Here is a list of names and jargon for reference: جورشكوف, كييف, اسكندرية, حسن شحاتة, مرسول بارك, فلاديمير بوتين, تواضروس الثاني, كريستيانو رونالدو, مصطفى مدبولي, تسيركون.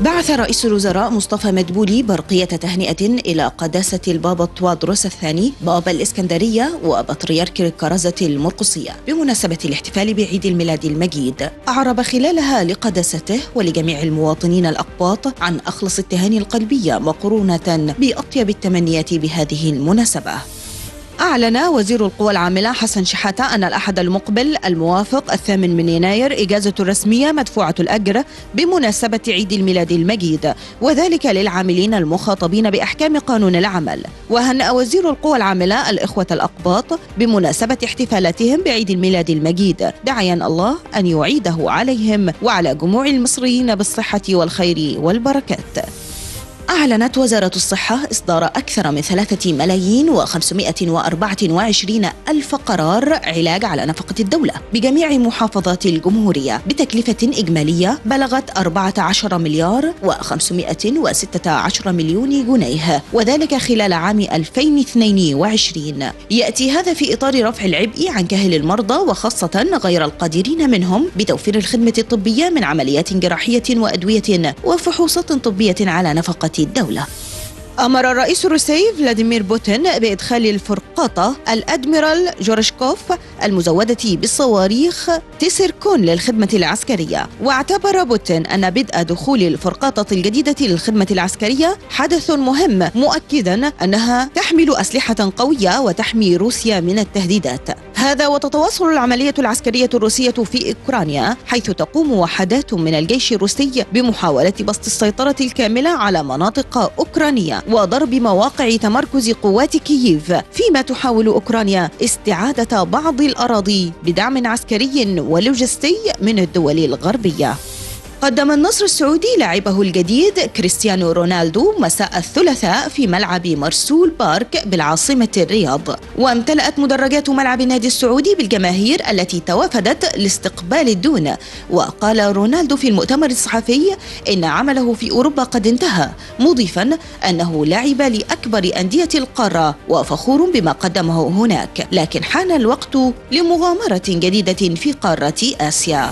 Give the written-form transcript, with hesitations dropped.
بعث رئيس الوزراء مصطفى مدبولي برقية تهنئة إلى قداسة البابا تواضروس الثاني بابا الإسكندرية وبطريرك الكرزة المرقصية بمناسبة الاحتفال بعيد الميلاد المجيد. أعرب خلالها لقداسته ولجميع المواطنين الأقباط عن أخلص التهاني القلبية مقرونة بأطيب التمنيات بهذه المناسبة. أعلن وزير القوى العاملة حسن شحاتة أن الأحد المقبل الموافق 8 يناير إجازة رسمية مدفوعة الأجر بمناسبة عيد الميلاد المجيد، وذلك للعاملين المخاطبين بأحكام قانون العمل. وهنأ وزير القوى العاملة الإخوة الأقباط بمناسبة احتفالاتهم بعيد الميلاد المجيد، داعيا الله أن يعيده عليهم وعلى جموع المصريين بالصحة والخير والبركات. أعلنت وزارة الصحة إصدار أكثر من 3,524,000 قرار علاج على نفقة الدولة بجميع محافظات الجمهورية بتكلفة إجمالية بلغت 14,516,000,000 جنيه، وذلك خلال عام 2022. يأتي هذا في إطار رفع العبء عن كاهل المرضى وخاصة غير القادرين منهم بتوفير الخدمة الطبية من عمليات جراحية وأدوية وفحوصات طبية على نفقة الدولة. أمر الرئيس الروسي فلاديمير بوتين بإدخال الفرقاطة الأدميرال جورشكوف المزودة بالصواريخ تسيركون للخدمة العسكرية، واعتبر بوتين أن بدء دخول الفرقاطة الجديدة للخدمة العسكرية حدث مهم، مؤكدا أنها تحمل أسلحة قوية وتحمي روسيا من التهديدات. هذا وتتواصل العملية العسكرية الروسية في أوكرانيا، حيث تقوم وحدات من الجيش الروسي بمحاولة بسط السيطرة الكاملة على مناطق أوكرانية وضرب مواقع تمركز قوات كييف، فيما تحاول أوكرانيا استعادة بعض الأراضي بدعم عسكري ولوجستي من الدول الغربية. قدم النصر السعودي لاعبه الجديد كريستيانو رونالدو مساء الثلاثاء في ملعب مرسول بارك بالعاصمة الرياض، وامتلأت مدرجات ملعب النادي السعودي بالجماهير التي توافدت لاستقبال الدون. وقال رونالدو في المؤتمر الصحفي إن عمله في أوروبا قد انتهى، مضيفا أنه لعب لأكبر أندية القارة وفخور بما قدمه هناك، لكن حان الوقت لمغامرة جديدة في قارة آسيا.